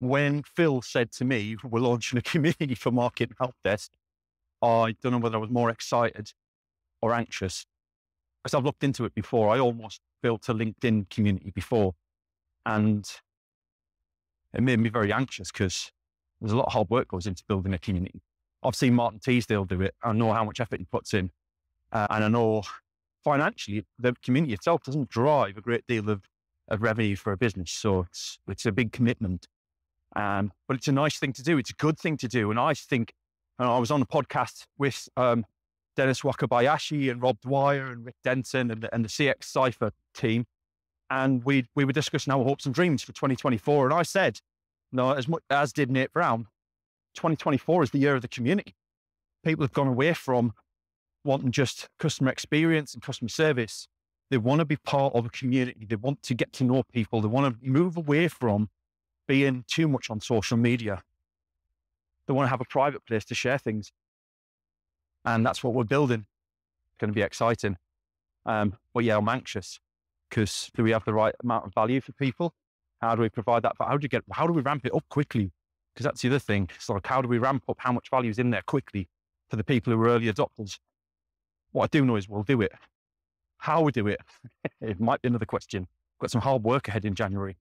When Phil said to me, we're launching a community for marketing help desk, I don't know whether I was more excited or anxious, because I've looked into it before. I almost built a LinkedIn community before, and it made me very anxious because there's a lot of hard work goes into building a community. I've seen Martin Teasdale do it. I know how much effort he puts in, and I know financially the community itself doesn't drive a great deal of revenue for a business. So it's a big commitment, but it's a nice thing to do. It's a good thing to do. And I think, and I was on a podcast with Dennis Wakabayashi and Rob Dwyer and Rick Denton and the CX Cypher team. And we were discussing our hopes and dreams for 2024. And I said, no, as much as did Nate Brown, 2024 is the year of the community. People have gone away from wanting just customer experience and customer service. They want to be part of a community. They want to get to know people. They want to move away from being too much on social media. They want to have a private place to share things. And that's what we're building. It's going to be exciting. But yeah, I'm anxious because do we have the right amount of value for people? How do we provide that? How do we ramp it up quickly? Because that's the other thing. It's like, how do we ramp up how much value is in there quickly for the people who are early adopters? What I do know is we'll do it. How we do it, it might be another question. Got some hard work ahead in January.